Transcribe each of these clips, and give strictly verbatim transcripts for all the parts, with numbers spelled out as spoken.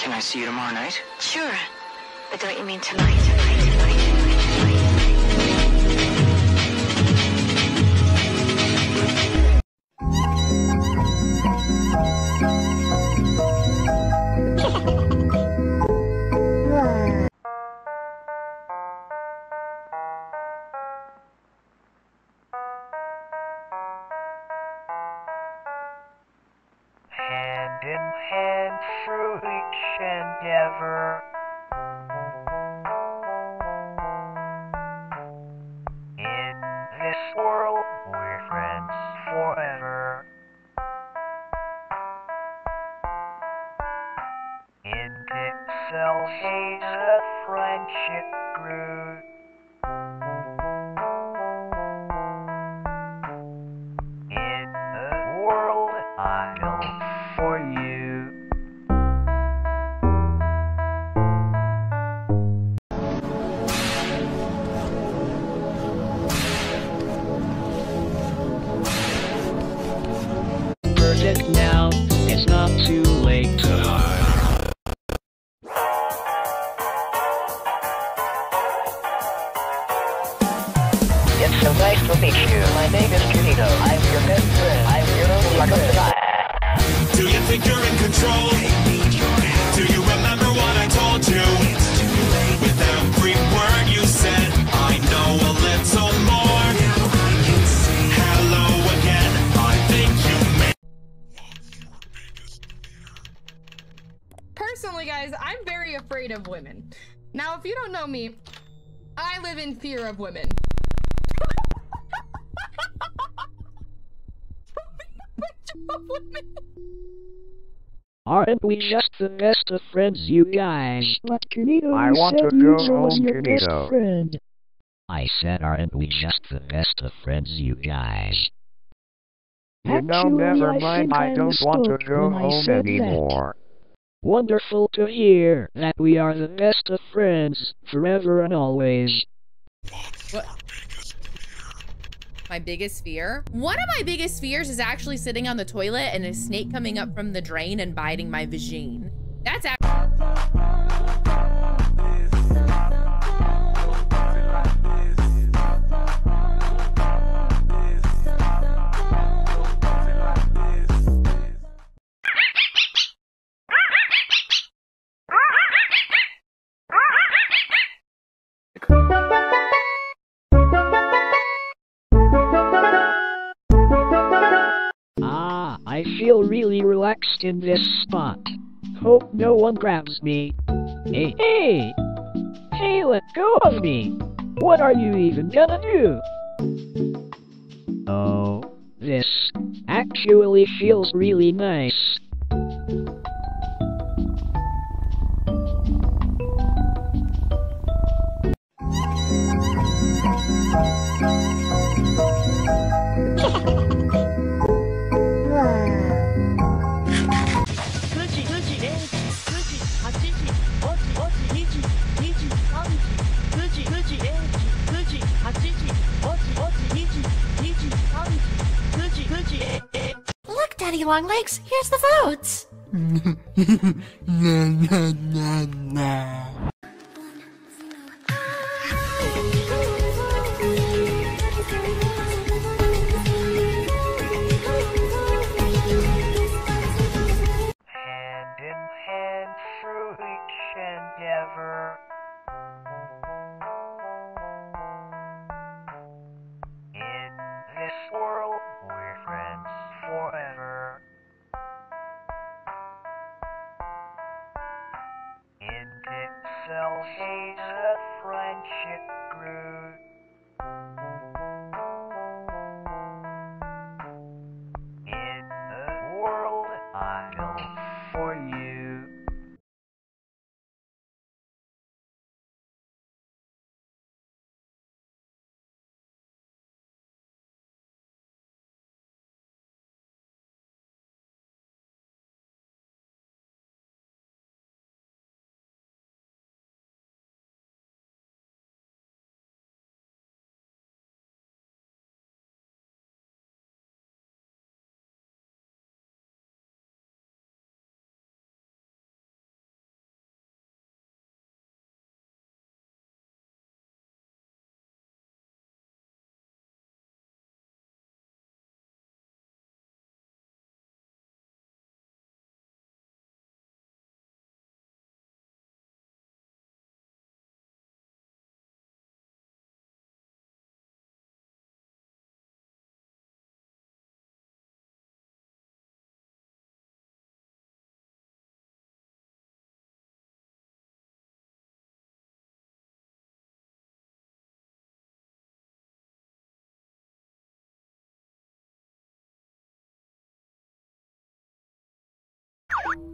Can I see you tomorrow night? Sure. But don't you mean tonight? Tonight, tonight, tonight, tonight? Hand in hand through each endeavor. It's so nice to meet you. My name is Kinito. I'm your best friend. I'm your only friend. Do you think you're in control? Do you remember what I told you? With every word you said, I know a little more. Hello again. I think you may. Personally, guys, I'm very afraid of women. Now, if you don't know me, I live in fear of women. Aren't we just the best of friends, you guys? But Kinito, I want to go home, Kinito. I said, aren't we just the best of friends, you guys? You know, never mind, I don't want to go home anymore. Wonderful to hear that we are the best of friends, forever and always. What? My biggest fear? One of my biggest fears is actually sitting on the toilet and a snake coming up from the drain and biting my vagina. That's actually. I feel really relaxed in this spot. Hope no one grabs me. Hey, hey! Hey, let go of me! What are you even gonna do? Oh, this actually feels really nice. Look, Daddy Long Legs, here's the votes!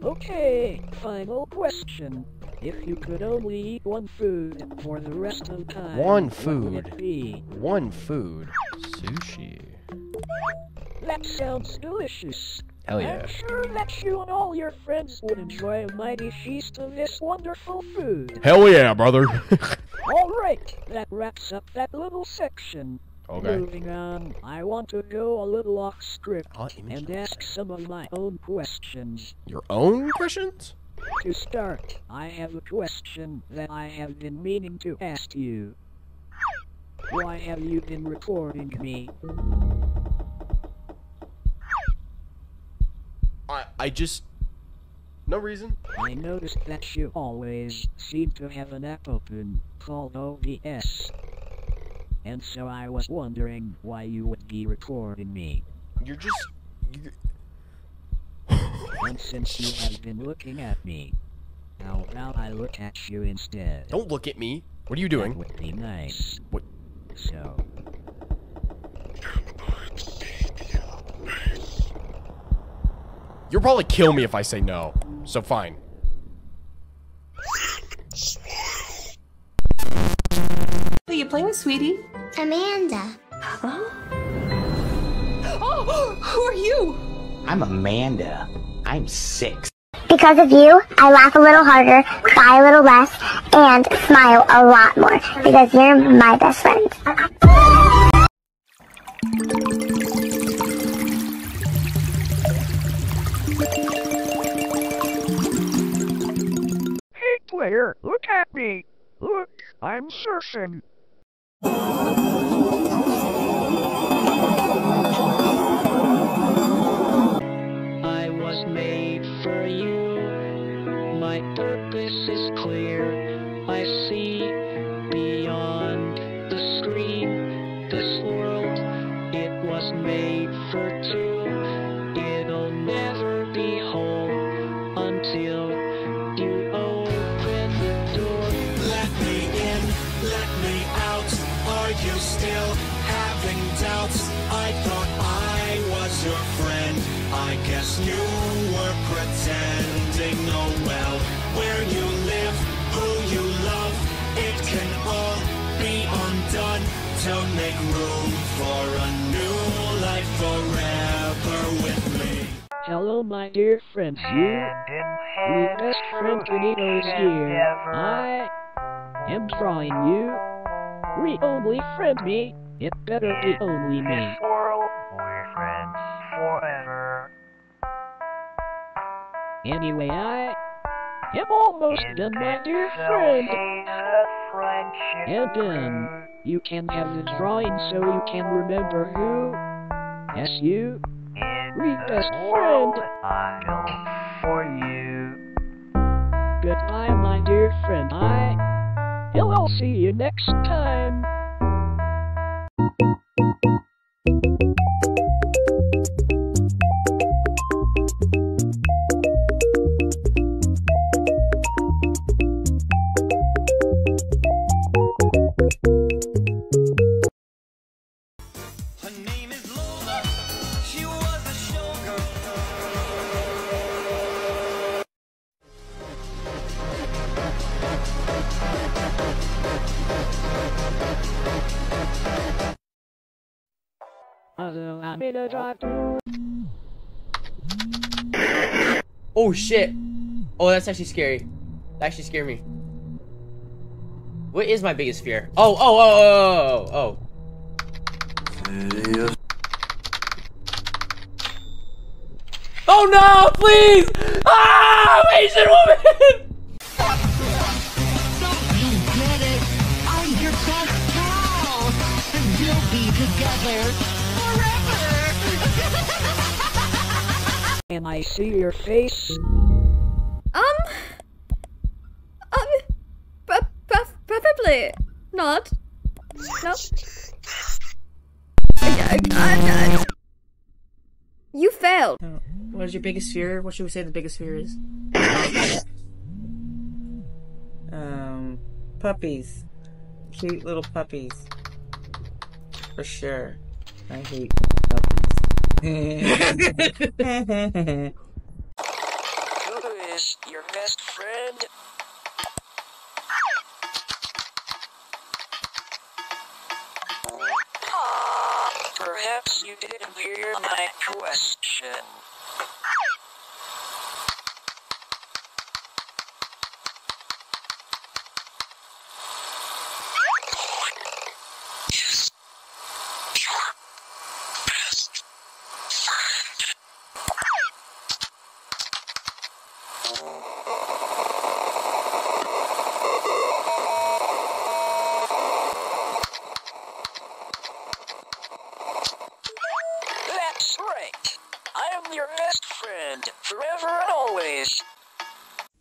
Okay, final question. If you could only eat one food for the rest of time, one food. What would it be? One food. Sushi. That sounds delicious. Hell yeah. I'm sure that you and all your friends would enjoy a mighty feast of this wonderful food. Hell yeah, brother. Alright, that wraps up that little section. Okay. Moving on, I want to go a little off script and ask some of my own questions. Your own questions? To start, I have a question that I have been meaning to ask you. Why have you been recording me? I, I just... No reason. I noticed that you always seem to have an app open called O B S. And so I was wondering why you would be recording me. You're just... You're... And since you have been looking at me, how about I look at you instead? Don't look at me. What are you doing? That would be nice. What? So... You'll probably kill me if I say no. So fine. Who are you playing with, sweetie? Amanda. Huh? Oh, who are you? I'm Amanda. I'm six. Because of you, I laugh a little harder, cry a little less, and smile a lot more. Because you're my best friend. Hey player, look at me. Look, I'm surfing. I was made for you. My purpose is clear. I see beyond the screen. This world, it was made for two. It'll never be whole until you open the door. Let me in, let me out. Are you still having doubts? I thought I was your friend. I guess you were pretending. Oh well, where you live, who you love, it can all be undone. Don't make room for a new life forever with me. Hello my dear friends, you, your best friend Kinito is here. I am drawing you. We only friend me, it better be only me. We're friends forever. Anyway, I am almost done, my dear friend. And then, you can have the drawing so you can remember who. Yes, you. We best friend. I for you. Goodbye, my dear friend. I. And I'll see you next time. Oh shit. Oh, that's actually scary. That actually scared me. What is my biggest fear? Oh, oh, oh, oh, oh. Oh no, please! Ah, Asian woman! Can I see your face? Um... Um... Preferably... not. No. I, I, I, you failed. What is your biggest fear? What should we say the biggest fear is? um... Puppies. Cute little puppies. For sure. I hate puppies. friend. Perhaps you didn't hear my question.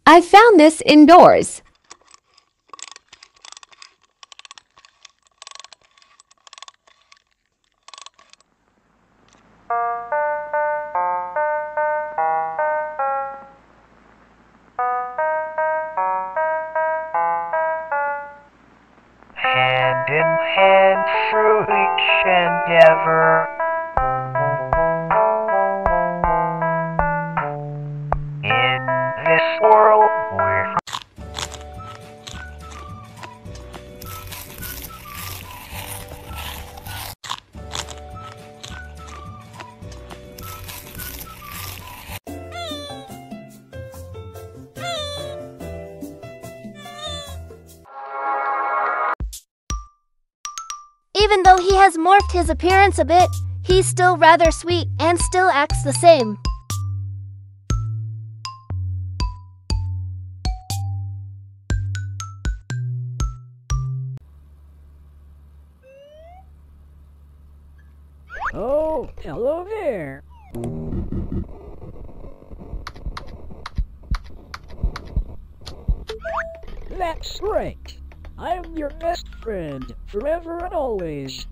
I found this indoors. Hand in hand through each endeavor. Even though he has morphed his appearance a bit, he's still rather sweet and still acts the same. Oh, hello there. That's right. I'm your best friend, forever and always.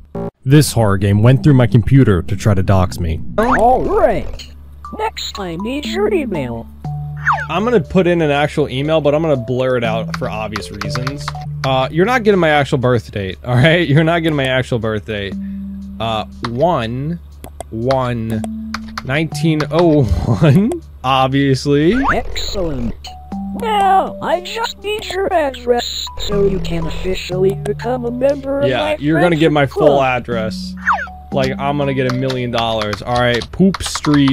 This horror game went through my computer to try to dox me. Alright. Next I need your email. I'm gonna put in an actual email, but I'm gonna blur it out for obvious reasons. Uh, you're not getting my actual birth date, alright? You're not getting my actual birth date. Uh, one one nineteen oh one, obviously. Excellent. Now, I just need your address so you can officially become a member of yeah, my Yeah, you're gonna get my full club. address. Like, I'm gonna get a million dollars. Alright, Poop Street.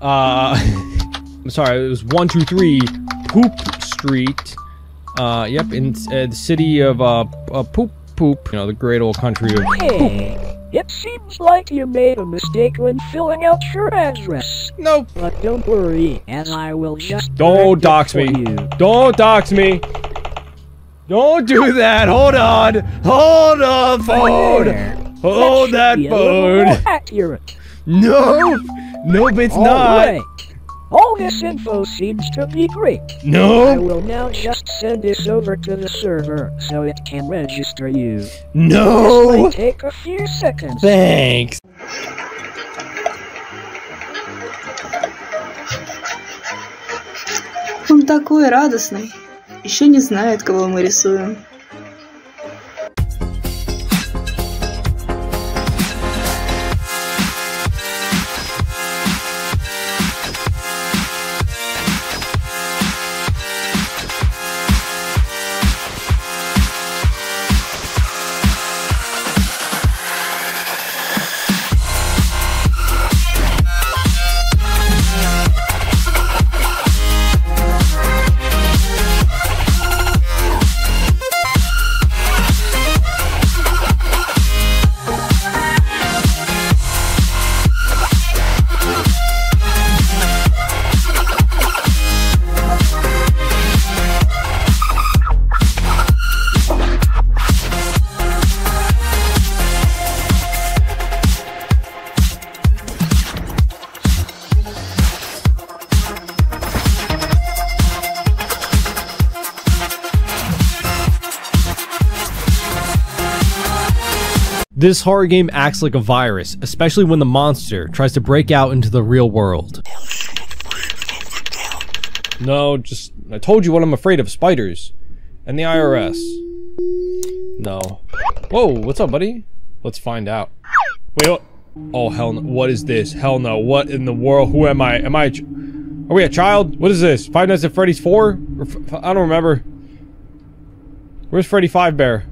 Uh, I'm sorry, it was one two three Poop Street. Uh, yep, in uh, the city of, uh, uh, Poop Poop. You know, the great old country of hey, Poop. It seems like you made a mistake when filling out your address. Nope. But don't worry, and I will just Don't dox me. You. Don't dox me. Don't do that. Hold on. Hold on, phone. There. Hold that, that phone. Accurate. No. Nope, it's All not. Right. All this info seems to be great. No. I will now just send this over to the server so it can register you. No. This might take a few seconds. Thanks. Он такой радостный, еще не знает, кого мы рисуем. This horror game acts like a virus, especially when the monster tries to break out into the real world. No, just, I told you what I'm afraid of, spiders. And the I R S. No. Whoa, what's up, buddy? Let's find out. Wait, oh, hell no, what is this? Hell no, what in the world? Who am I? Am I? Are we a child? What is this? Five Nights at Freddy's four? Or f I don't remember. Where's Freddy Five Bear?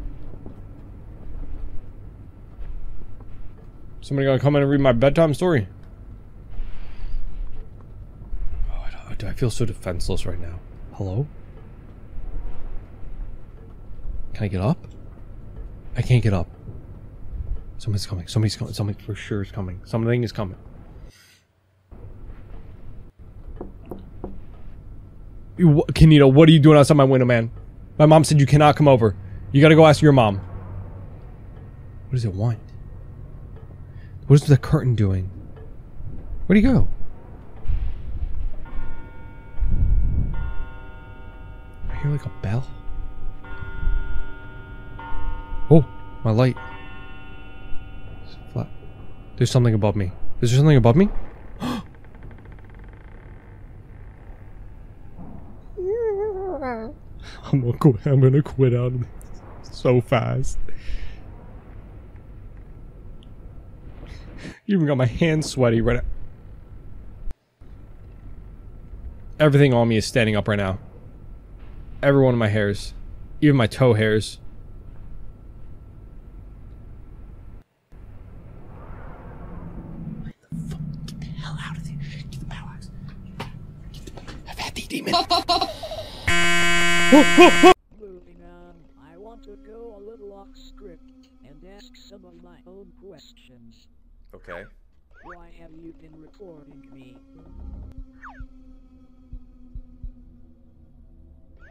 Somebody gonna come in and read my bedtime story? Oh, I, do I feel so defenseless right now. Hello? Can I get up? I can't get up. Someone's coming. Somebody's coming. Something for sure is coming. Something is coming. Kinito, what are you doing outside my window, man? My mom said you cannot come over. You gotta go ask your mom. What does it want? What is the curtain doing? Where'd he go? I hear like a bell. Oh, my light. It's flat. There's something above me. Is there something above me? I'm gonna quit. I'm gonna quit on this so fast. You even got my hands sweaty right now. Everything on me is standing up right now. Every one of my hairs, even my toe hairs. What the fuck? Get the hell out of here! Get the powerhouse! Get the... I've had the demon. Moving on, I want to go a little off script and ask some of my own questions. Okay. Why have you been recording me?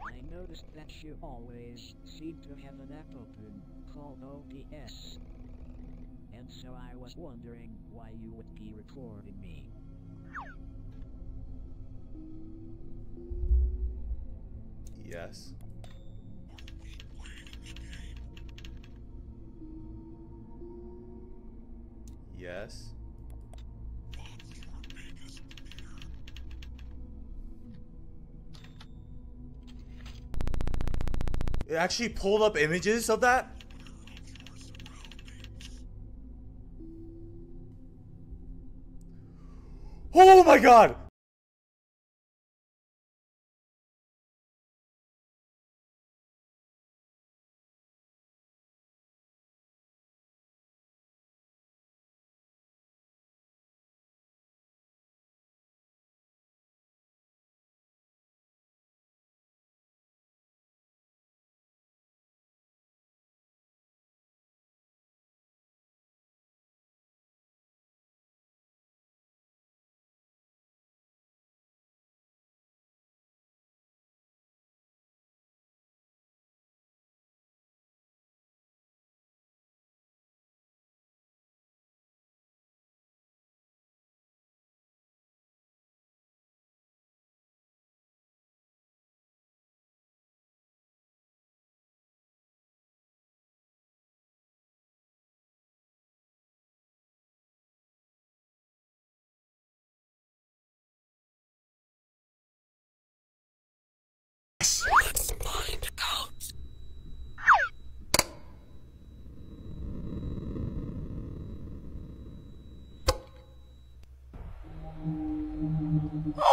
I noticed that you always seem to have an app open called O B S. And so I was wondering why you would be recording me. Yes. Yes. It actually pulled up images of that? Oh my god!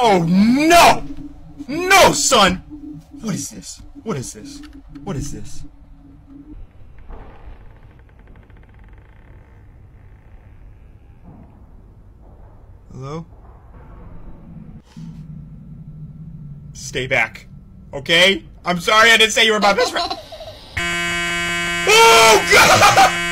Oh no! No, son! What is this? What is this? What is this? Hello? Stay back. Okay? I'm sorry I didn't say you were my best friend. Oh god!